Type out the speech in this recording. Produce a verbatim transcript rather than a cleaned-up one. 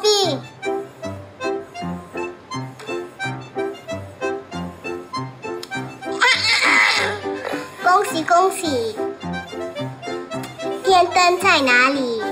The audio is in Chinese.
笔。恭喜恭喜！电灯在哪里？